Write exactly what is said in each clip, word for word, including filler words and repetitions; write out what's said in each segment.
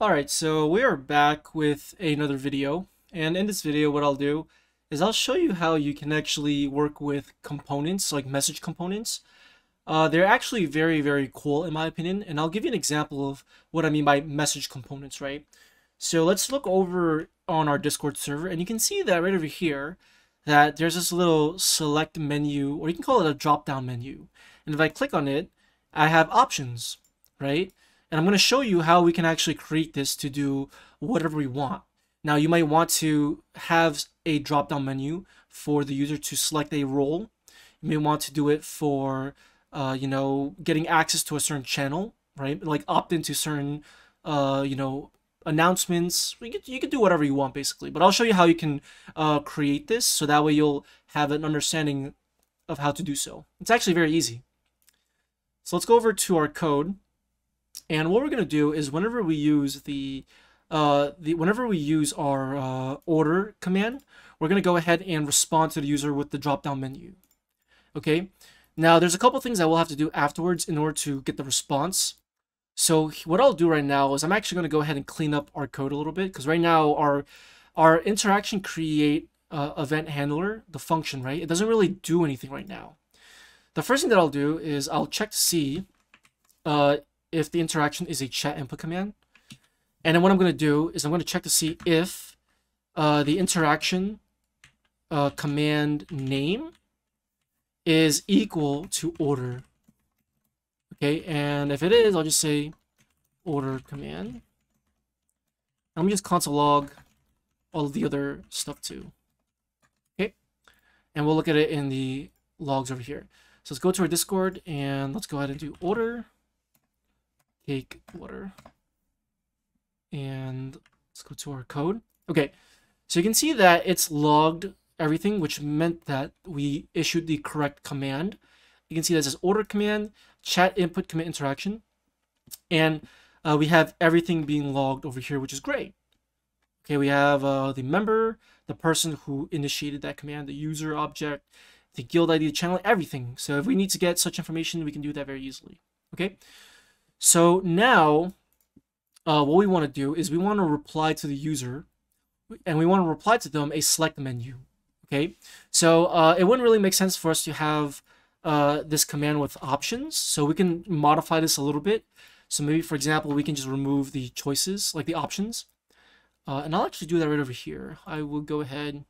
Alright, so we are back with another video, and in this video what I'll do is I'll show you how you can actually work with components, like message components. Uh, they're actually very, very cool in my opinion, and I'll give you an example of what I mean by message components, right? So let's look over on our Discord server, and you can see that right over here that there's this little select menu, or you can call it a drop-down menu. And if I click on it, I have options, right? And I'm going to show you how we can actually create this to do whatever we want. Now, you might want to have a drop-down menu for the user to select a role. You may want to do it for, uh, you know, getting access to a certain channel, right? Like opt into certain, uh, you know, announcements. You could, you could do whatever you want, basically. But I'll show you how you can uh, create this, so that way you'll have an understanding of how to do so. It's actually very easy. So let's go over to our code. And what we're going to do is whenever we use the, uh, the whenever we use our uh, order command, we're going to go ahead and respond to the user with the drop-down menu. Okay. Now there's a couple things I will have to do afterwards in order to get the response. So what I'll do right now is I'm actually going to go ahead and clean up our code a little bit, because right now our our interaction create uh, event handler, the function, right? It doesn't really do anything right now. The first thing that I'll do is I'll check to see. Uh, if the interaction is a chat input command. And then what I'm going to do is I'm going to check to see if uh, the interaction uh, command name is equal to order. Okay, and if it is, I'll just say order command. I'm going to just console log all of the other stuff too. Okay, and we'll look at it in the logs over here. So let's go to our Discord and let's go ahead and do order. Take water, and let's go to our code. Okay, so you can see that it's logged everything, which meant that we issued the correct command. You can see that it says order command, chat input command interaction, and uh, we have everything being logged over here, which is great. Okay, we have uh, the member, the person who initiated that command, the user object, the guild I D, the channel, everything. So if we need to get such information, we can do that very easily. Okay. So now uh, what we want to do is we want to reply to the user, and we want to reply to them a select menu. Okay, so uh, it wouldn't really make sense for us to have uh, this command with options, so we can modify this a little bit. So maybe, for example, we can just remove the choices, like the options, uh, and I'll actually do that right over here. I will go ahead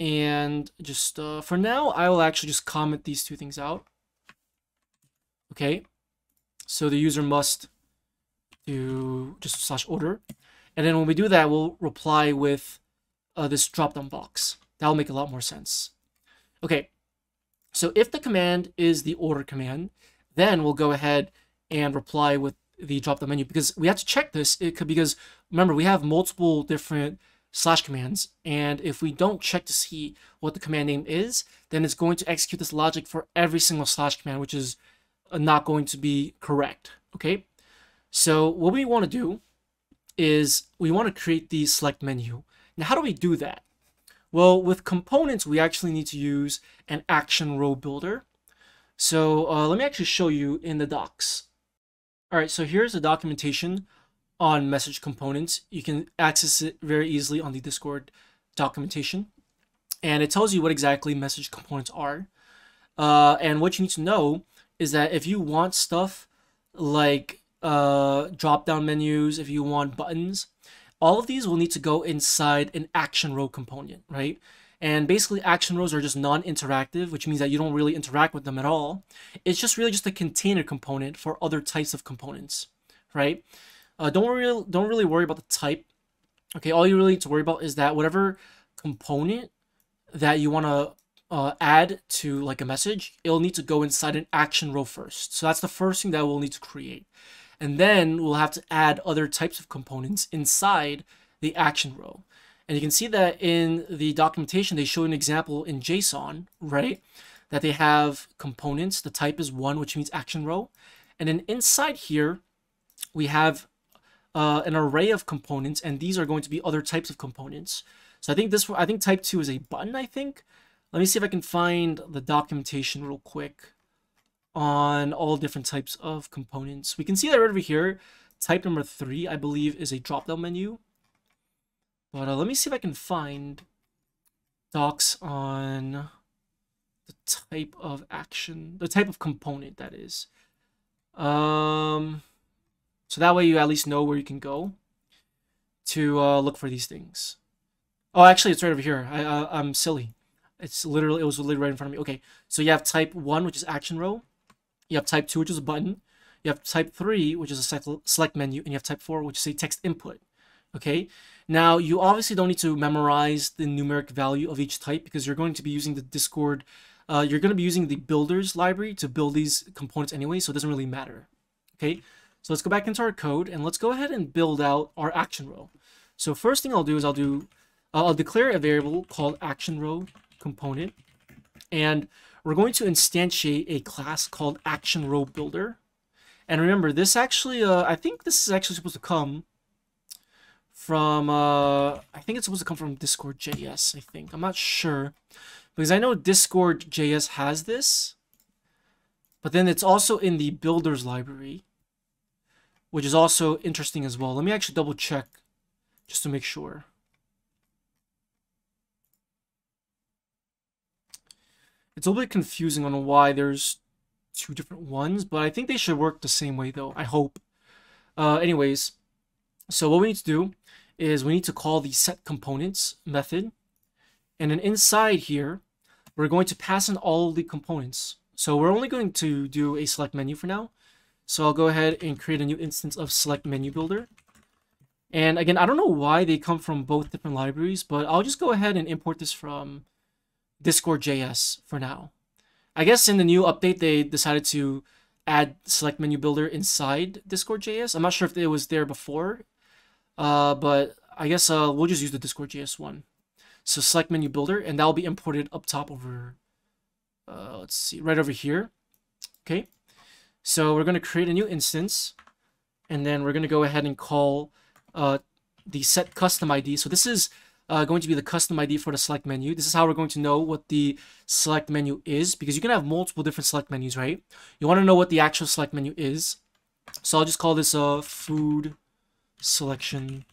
and just uh, for now I will actually just comment these two things out. Okay, so the user must do just slash order. And then when we do that, we'll reply with uh, this drop-down box. That'll make a lot more sense. Okay, so if the command is the order command, then we'll go ahead and reply with the drop-down menu, because we have to check this. It could, because remember, we have multiple different slash commands. And if we don't check to see what the command name is, then it's going to execute this logic for every single slash command, which is not going to be correct. Okay, so what we want to do is we want to create the select menu. Now, how do we do that? Well, with components, we actually need to use an action row builder. So uh, let me actually show you in the docs. All right, so here's the documentation on message components. You can access it very easily on the Discord documentation, and it tells you what exactly message components are. Uh, and what you need to know is that if you want stuff like uh, drop-down menus, if you want buttons, all of these will need to go inside an action row component, right? And basically, action rows are just non-interactive, which means that you don't really interact with them at all. It's just really just a container component for other types of components, right? Uh, don't really don't really worry about the type. Okay, all you really need to worry about is that whatever component that you want to Uh, add to like a message, it'll need to go inside an action row first. So that's the first thing that we'll need to create, and then we'll have to add other types of components inside the action row. And you can see that in the documentation they show an example in JSON, right, that they have components, the type is one, which means action row, and then inside here we have uh, an array of components, and these are going to be other types of components. So I think this I think type two is a button, I think. Let me see if I can find the documentation real quick on all different types of components. We can see that right over here Type number three, I believe, is a drop-down menu. But uh, let me see if I can find docs on the type of action, the type of component that is. Um, so that way you at least know where you can go to uh, look for these things. Oh, actually, it's right over here. I, uh, I'm silly. It's literally, it was literally right in front of me. Okay, so you have type one, which is action row. You have type two, which is a button. You have type three, which is a select menu. And you have type four, which is a text input. Okay, now you obviously don't need to memorize the numeric value of each type because you're going to be using the Discord. Uh, you're going to be using the builders library to build these components anyway, so it doesn't really matter. Okay, so let's go back into our code and let's go ahead and build out our action row. So first thing I'll do is I'll do I'll declare a variable called action row component, and we're going to instantiate a class called ActionRowBuilder. And remember, this actually, uh, I think this is actually supposed to come from, uh, I think it's supposed to come from Discord.js, I think. I'm not sure, because I know Discord.js has this, but then it's also in the builders library, which is also interesting as well. Let me actually double check just to make sure. It's a little bit confusing on why there's two different ones, but I think they should work the same way though, I hope. Uh, anyways, so what we need to do is we need to call the setComponents method. And then inside here, we're going to pass in all the components. So we're only going to do a select menu for now. So I'll go ahead and create a new instance of SelectMenuBuilder. And again, I don't know why they come from both different libraries, but I'll just go ahead and import this from Discord.js for now. I guess in the new update, they decided to add SelectMenuBuilder inside Discord.js. I'm not sure if it was there before, uh, but I guess uh, we'll just use the Discord.js one. So SelectMenuBuilder, and that'll be imported up top over, uh, let's see, right over here. Okay, so we're going to create a new instance, and then we're going to go ahead and call uh, the set custom I D. So this is Uh, going to be the custom I D for the select menu. This is how we're going to know what the select menu is, because you can have multiple different select menus, right? You want to know what the actual select menu is. So I'll just call this uh, food selection.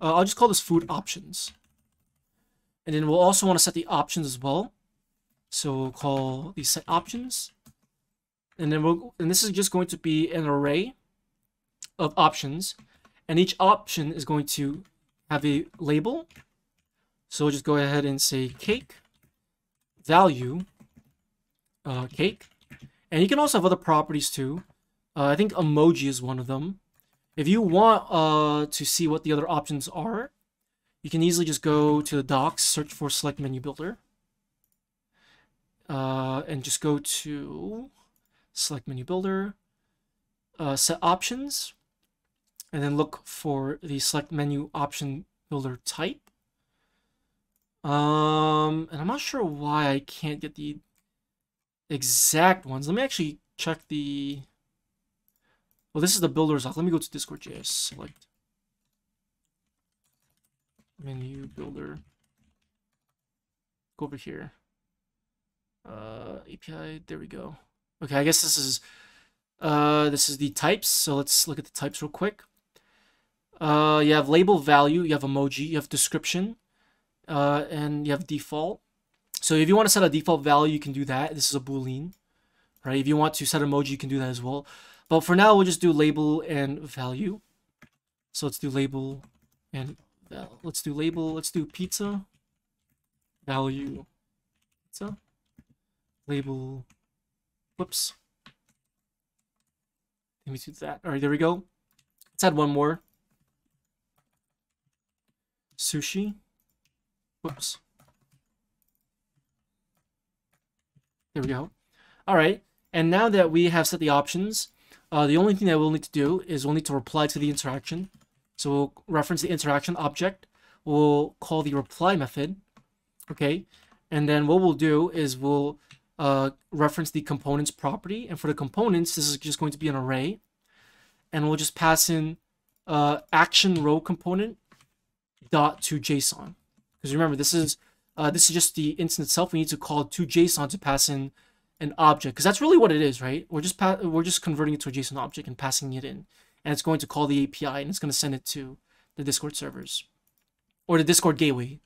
Uh, I'll just call this food options. And then we'll also want to set the options as well. So we'll call the set options. And then we'll, and this is just going to be an array of options. And each option is going to have a label. So we'll just go ahead and say cake, value, uh, cake. And you can also have other properties too. Uh, I think emoji is one of them. If you want uh, to see what the other options are, you can easily just go to the docs, search for select menu builder, uh, and just go to select menu builder, uh, set options, and then look for the select menu option builder type. Um, and I'm not sure why I can't get the exact ones. Let me actually check the, well, this is the builders. Let me go to Discord.js, select menu builder, go over here, uh, A P I, there we go. Okay, I guess this is, uh, this is the types. So let's look at the types real quick. Uh, you have label value, you have emoji, you have description. Uh, and you have default. So if you want to set a default value, you can do that. This is a boolean, right? If you want to set emoji, you can do that as well. But for now, we'll just do label and value. So let's do label and val. Let's do label. Let's do pizza, value, pizza, label, whoops. Let me do that. All right, there we go. Let's add one more. Sushi. Whoops. There we go. All right. And now that we have set the options, uh, the only thing that we'll need to do is we'll need to reply to the interaction. So we'll reference the interaction object. We'll call the reply method. Okay. And then what we'll do is we'll uh, reference the components property. And for the components, this is just going to be an array. And we'll just pass in uh, action row component dot to JSON. Because remember, this is uh, this is just the instance itself. We need to call to JSON to pass in an object, because that's really what it is, right? We're just pa we're just converting it to a JSON object and passing it in. and it's going to call the A P I and it's going to send it to the Discord servers or the Discord gateway.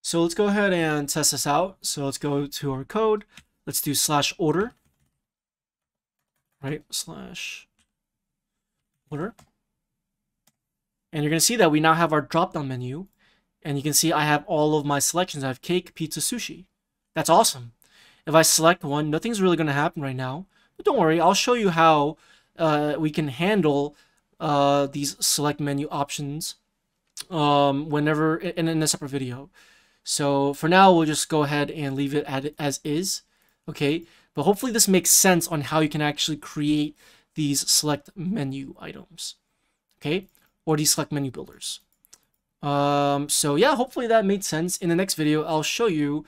So let's go ahead and test this out. So let's go to our code. Let's do slash order, right? Slash order. And you're going to see that we now have our drop-down menu. And you can see I have all of my selections. I have cake, pizza, sushi. That's awesome. If I select one, nothing's really going to happen right now. But don't worry, I'll show you how uh, we can handle uh, these select menu options um, whenever in, in a separate video. So for now, we'll just go ahead and leave it at, as is. Okay, but hopefully this makes sense on how you can actually create these select menu items. Okay, or these select menu builders. Um, so yeah, hopefully that made sense. In the next video, I'll show you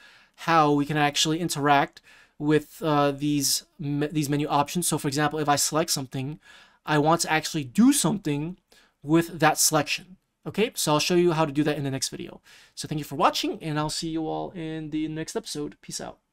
how we can actually interact with uh, these me these menu options. So for example, if I select something, I want to actually do something with that selection. Okay, so I'll show you how to do that in the next video. So thank you for watching, and I'll see you all in the next episode. Peace out.